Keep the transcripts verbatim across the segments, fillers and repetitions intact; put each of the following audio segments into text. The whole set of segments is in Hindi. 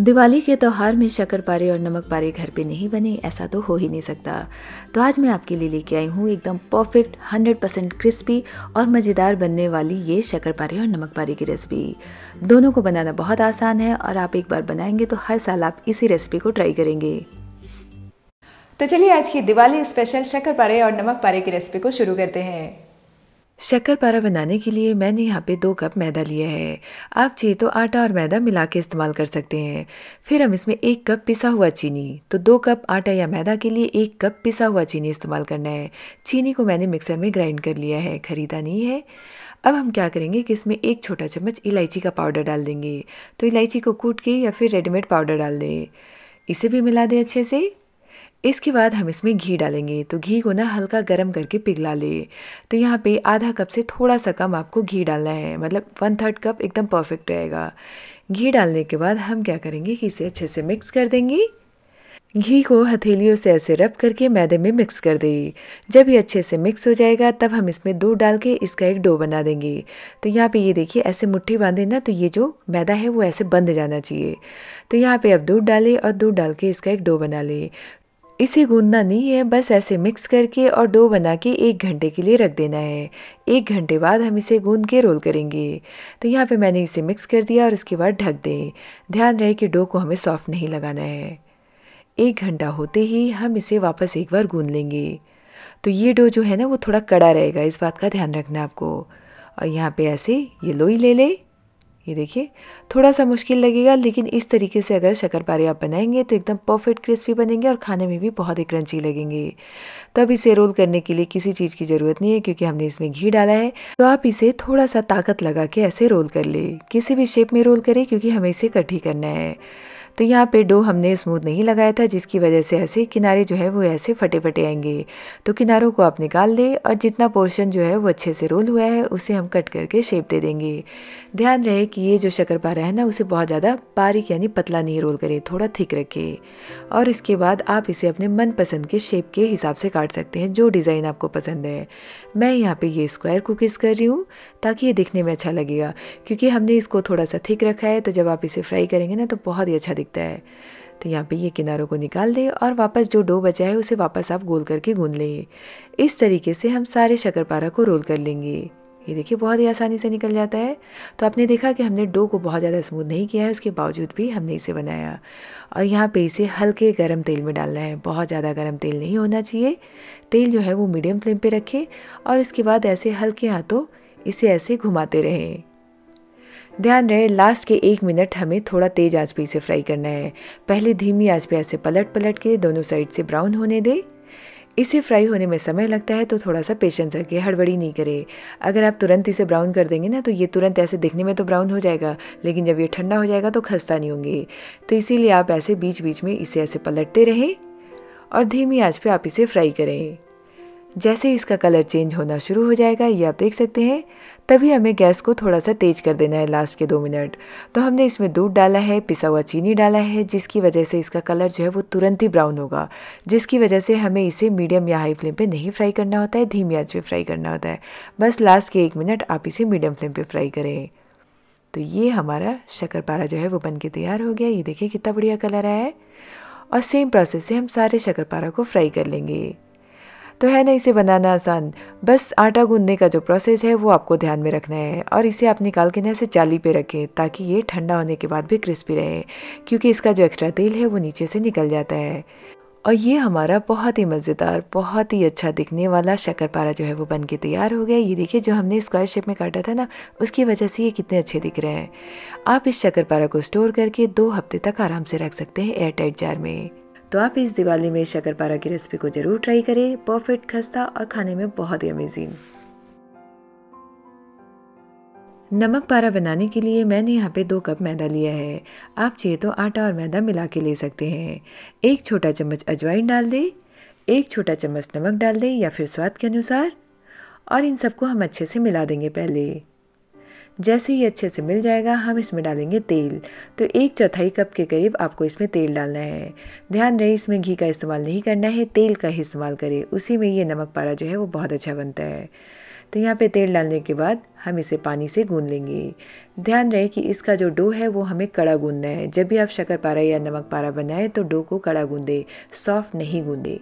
दिवाली के त्यौहार में शक्करपारे और नमक पारे घर पे नहीं बने, ऐसा तो हो ही नहीं सकता। तो आज मैं आपके लिए लेके आई हूँ एकदम परफेक्ट हंड्रेड परसेंट क्रिस्पी और मज़ेदार बनने वाली ये शक्करपारे और नमक पारे की रेसिपी। दोनों को बनाना बहुत आसान है और आप एक बार बनाएंगे तो हर साल आप इसी रेसिपी को ट्राई करेंगे। तो चलिए आज की दिवाली स्पेशल शक्करपारे और नमक पारे की रेसिपी को शुरू करते हैं। शक्करपारा बनाने के लिए मैंने यहाँ पे दो कप मैदा लिया है। आप चाहिए तो आटा और मैदा मिला के इस्तेमाल कर सकते हैं। फिर हम इसमें एक कप पिसा हुआ चीनी, तो दो कप आटा या मैदा के लिए एक कप पिसा हुआ चीनी इस्तेमाल करना है। चीनी को मैंने मिक्सर में ग्राइंड कर लिया है, खरीदा नहीं है। अब हम क्या करेंगे कि इसमें एक छोटा चम्मच इलायची का पाउडर डाल देंगे। तो इलायची को कूट के या फिर रेडीमेड पाउडर डाल दें, इसे भी मिला दें अच्छे से। इसके बाद हम इसमें घी डालेंगे, तो घी को ना हल्का गर्म करके पिघला ले। तो यहाँ पे आधा कप से थोड़ा सा कम आपको घी डालना है, मतलब वन थर्ड कप एकदम परफेक्ट रहेगा। घी डालने के बाद हम क्या करेंगे कि इसे अच्छे से मिक्स कर देंगे। घी को हथेलियों से ऐसे रब करके मैदे में मिक्स कर दें। जब ये अच्छे से मिक्स हो जाएगा तब हम इसमें दूध डाल के इसका एक डो बना देंगे। तो यहाँ पे ये देखिए ऐसे मुट्ठी बांधे ना, तो ये जो मैदा है वो ऐसे बंध जाना चाहिए। तो यहाँ पे आप दूध डालें और दूध डाल के इसका एक डो बना लें। इसे गूंदना नहीं है, बस ऐसे मिक्स करके और डो बना के एक घंटे के लिए रख देना है। एक घंटे बाद हम इसे गूंद के रोल करेंगे। तो यहाँ पे मैंने इसे मिक्स कर दिया और इसके बाद ढक दें। ध्यान रहे कि डो को हमें सॉफ्ट नहीं लगाना है। एक घंटा होते ही हम इसे वापस एक बार गूंद लेंगे। तो ये डो जो है ना वो थोड़ा कड़ा रहेगा, इस बात का ध्यान रखना आपको। और यहाँ पर ऐसे ये लोई ले लें, ये देखिए थोड़ा सा मुश्किल लगेगा, लेकिन इस तरीके से अगर शक्करपारे आप बनाएंगे तो एकदम परफेक्ट क्रिस्पी बनेंगे और खाने में भी बहुत ही क्रंची लगेंगे। तो अब इसे रोल करने के लिए किसी चीज़ की ज़रूरत नहीं है, क्योंकि हमने इसमें घी डाला है। तो आप इसे थोड़ा सा ताकत लगा के ऐसे रोल कर ले, किसी भी शेप में रोल करें, क्योंकि हमें इसे कट ही करना है। तो यहाँ पे डो हमने स्मूथ नहीं लगाया था, जिसकी वजह से ऐसे किनारे जो है वो ऐसे फटे फटे आएंगे। तो किनारों को आप निकाल दें और जितना पोर्शन जो है वो अच्छे से रोल हुआ है उसे हम कट करके शेप दे देंगे। ध्यान रहे कि ये जो शक्करपारा है ना उसे बहुत ज़्यादा बारीक यानी पतला नहीं रोल करें, थोड़ा थिक रखें। और इसके बाद आप इसे अपने मनपसंद के शेप के हिसाब से काट सकते हैं, जो डिज़ाइन आपको पसंद है। मैं यहाँ पर ये स्क्वायर कुकीज़ कर रही हूँ ताकि ये दिखने में अच्छा लगेगा, क्योंकि हमने इसको थोड़ा सा थिक रखा है। तो जब आप इसे फ्राई करेंगे ना तो बहुत ही अच्छा दिखता है। तो यहाँ पे ये किनारों को निकाल दें और वापस जो डो बचा है उसे वापस आप गोल करके गूंद लें। इस तरीके से हम सारे शक्करपारा को रोल कर लेंगे। ये देखिए बहुत ही आसानी से निकल जाता है। तो आपने देखा कि हमने डो को बहुत ज़्यादा स्मूथ नहीं किया है, उसके बावजूद भी हमने इसे बनाया। और यहाँ पे इसे हल्के गरम तेल में डालना है, बहुत ज़्यादा गरम तेल नहीं होना चाहिए। तेल जो है वो मीडियम फ्लेम पर रखें और इसके बाद ऐसे हल्के हाथों इसे ऐसे घुमाते रहें। ध्यान रहे लास्ट के एक मिनट हमें थोड़ा तेज़ आंच पे इसे फ्राई करना है। पहले धीमी आंच पे ऐसे पलट पलट के दोनों साइड से ब्राउन होने दें। इसे फ्राई होने में समय लगता है, तो थोड़ा सा पेशेंस रखें, हड़बड़ी नहीं करें। अगर आप तुरंत इसे ब्राउन कर देंगे ना तो ये तुरंत ऐसे दिखने में तो ब्राउन हो जाएगा, लेकिन जब ये ठंडा हो जाएगा तो खस्ता नहीं होंगे। तो इसीलिए आप ऐसे बीच बीच में इसे ऐसे पलटते रहें और धीमी आँच पर आप इसे फ्राई करें। जैसे इसका कलर चेंज होना शुरू हो जाएगा, ये आप देख सकते हैं, तभी हमें गैस को थोड़ा सा तेज कर देना है लास्ट के दो मिनट। तो हमने इसमें दूध डाला है, पिसा हुआ चीनी डाला है, जिसकी वजह से इसका कलर जो है वो तुरंत ही ब्राउन होगा, जिसकी वजह से हमें इसे मीडियम या हाई फ्लेम पे नहीं फ्राई करना होता है, धीमी आंच पे फ्राई करना होता है। बस लास्ट के एक मिनट आप इसे मीडियम फ्लेम पर फ्राई करें। तो ये हमारा शक्करपारा जो है वो बन के तैयार हो गया। ये देखिए कितना बढ़िया कलर आया है। और सेम प्रोसेस से हम सारे शक्करपारा को फ्राई कर लेंगे। तो है ना इसे बनाना आसान, बस आटा गूंदने का जो प्रोसेस है वो आपको ध्यान में रखना है। और इसे आप निकाल के ना इसे चाली पे रखें ताकि ये ठंडा होने के बाद भी क्रिस्पी रहे, क्योंकि इसका जो एक्स्ट्रा तेल है वो नीचे से निकल जाता है। और ये हमारा बहुत ही मज़ेदार, बहुत ही अच्छा दिखने वाला शक्करपारा जो है वो बन के तैयार हो गया। ये देखिए जो हमने स्क्वायर शेप में काटा था ना उसकी वजह से ये कितने अच्छे दिख रहे हैं। आप इस शक्करपारा को स्टोर करके दो हफ्ते तक आराम से रख सकते हैं एयर टाइट जार में। तो आप इस दिवाली में शक्करपारा की रेसिपी को जरूर ट्राई करें, परफेक्ट खस्ता और खाने में बहुत ही अमेजिंग। नमक पारा बनाने के लिए मैंने यहाँ पे दो कप मैदा लिया है। आप चाहिए तो आटा और मैदा मिला के ले सकते हैं। एक छोटा चम्मच अजवाइन डाल दें, एक छोटा चम्मच नमक डाल दें या फिर स्वाद के अनुसार। और इन सबको हम अच्छे से मिला देंगे पहले। जैसे ही अच्छे से मिल जाएगा हम इसमें डालेंगे तेल। तो एक चौथाई कप के करीब आपको इसमें तेल डालना है। ध्यान रहे इसमें घी का इस्तेमाल नहीं करना है, तेल का ही इस्तेमाल करें, उसी में ये नमक पारा जो है वो बहुत अच्छा बनता है। तो यहाँ पे तेल डालने के बाद हम इसे पानी से गूंद लेंगे। ध्यान रहे कि इसका जो डो है वो हमें कड़ा गूंदना है। जब भी आप शक्करपारा या नमक पारा बनाएं तो डो को कड़ा गूंदे, सॉफ्ट नहीं गूंदे।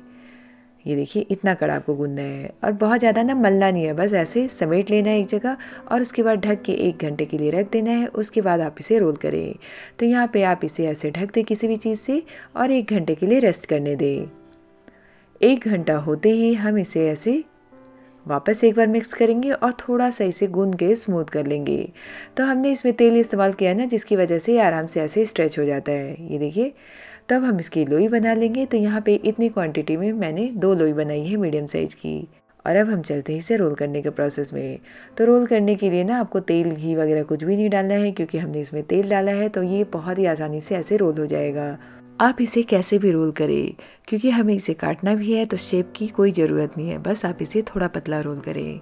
ये देखिए इतना कड़ा आपको गूंदना है और बहुत ज़्यादा ना मलना नहीं है, बस ऐसे समेट लेना है एक जगह और उसके बाद ढक के एक घंटे के लिए रख देना है। उसके बाद आप इसे रोल करें। तो यहाँ पे आप इसे ऐसे ढक दें किसी भी चीज़ से और एक घंटे के लिए रेस्ट करने दें। एक घंटा होते ही हम इसे ऐसे वापस एक बार मिक्स करेंगे और थोड़ा सा इसे गूंद के स्मूथ कर लेंगे। तो हमने इसमें तेल इस्तेमाल किया ना, जिसकी वजह से आराम से ऐसे स्ट्रेच हो जाता है। ये देखिए तब हम इसकी लोई बना लेंगे। तो यहाँ पे इतनी क्वांटिटी में मैंने दो लोई बनाई है मीडियम साइज़ की। और अब हम चलते हैं इसे रोल करने के प्रोसेस में। तो रोल करने के लिए ना आपको तेल घी वगैरह कुछ भी नहीं डालना है, क्योंकि हमने इसमें तेल डाला है तो ये बहुत ही आसानी से ऐसे रोल हो जाएगा। आप इसे कैसे भी रोल करें, क्योंकि हमें इसे काटना भी है तो शेप की कोई ज़रूरत नहीं है, बस आप इसे थोड़ा पतला रोल करें।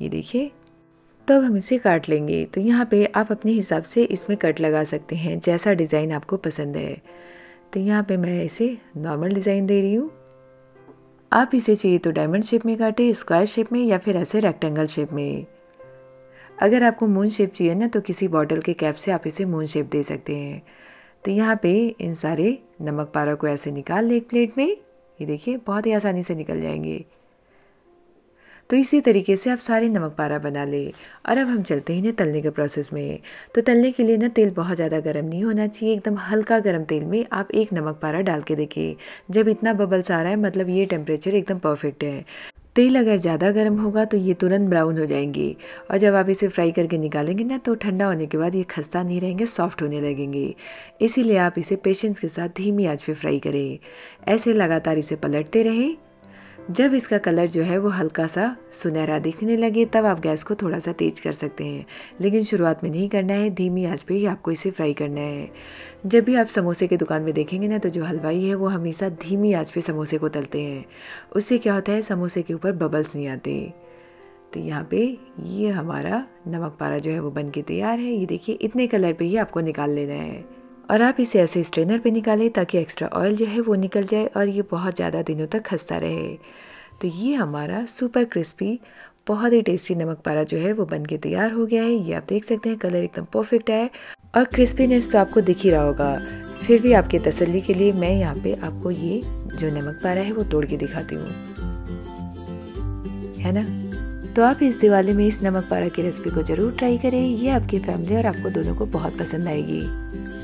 ये देखिए तब हम इसे काट लेंगे। तो यहाँ पे आप अपने हिसाब से इसमें कट लगा सकते हैं, जैसा डिज़ाइन आपको पसंद है। तो यहाँ पे मैं इसे नॉर्मल डिज़ाइन दे रही हूँ। आप इसे चाहिए तो डायमंड शेप में काटें, स्क्वायर शेप में या फिर ऐसे रेक्टेंगल शेप में। अगर आपको मून शेप चाहिए ना तो किसी बॉटल के कैप से आप इसे मून शेप दे सकते हैं। तो यहाँ पे इन सारे नमक पारा को ऐसे निकाल लें एक प्लेट में। ये देखिए बहुत ही आसानी से निकल जाएंगे। तो इसी तरीके से आप सारे नमक पारा बना लें। और अब हम चलते हैं ना तलने के प्रोसेस में। तो तलने के लिए ना तेल बहुत ज़्यादा गर्म नहीं होना चाहिए, एकदम हल्का गर्म तेल में आप एक नमक पारा डाल के देखिए। जब इतना बबल्स आ रहा है मतलब ये टेम्परेचर एकदम परफेक्ट है। तेल अगर ज़्यादा गर्म होगा तो ये तुरंत ब्राउन हो जाएंगे और जब आप इसे फ्राई करके निकालेंगे ना तो ठंडा होने के बाद ये खस्ता नहीं रहेंगे, सॉफ्ट होने लगेंगे। इसीलिए आप इसे पेशेंस के साथ धीमी आंच पे फ्राई करें। ऐसे लगातार इसे पलटते रहें। जब इसका कलर जो है वो हल्का सा सुनहरा दिखने लगे तब आप गैस को थोड़ा सा तेज कर सकते हैं, लेकिन शुरुआत में नहीं करना है, धीमी आंच पे ही आपको इसे फ्राई करना है। जब भी आप समोसे की दुकान में देखेंगे ना तो जो हलवाई है वो हमेशा धीमी आंच पे समोसे को तलते हैं, उससे क्या होता है समोसे के ऊपर बबल्स नहीं आते। तो यहाँ पे ये हमारा नमक पारा जो है वो बन के तैयार है। ये देखिए इतने कलर पर ही आपको निकाल लेना है और आप इसे ऐसे स्ट्रेनर पे निकालें ताकि एक्स्ट्रा ऑयल जो है वो निकल जाए और ये बहुत ज़्यादा दिनों तक खस्ता रहे। तो ये हमारा सुपर क्रिस्पी बहुत ही टेस्टी नमक पारा जो है वो बन के तैयार हो गया है। ये आप देख सकते हैं कलर एकदम परफेक्ट है और क्रिस्पीनेस तो आपको दिख ही रहा होगा। फिर भी आपके तसल्ली के लिए मैं यहाँ पे आपको ये जो नमक पारा है वो तोड़ के दिखाती हूँ, है ना। तो आप इस दिवाली में इस नमक पारा की रेसिपी को ज़रूर ट्राई करें। ये आपकी फैमिली और आपको दोनों को बहुत पसंद आएगी।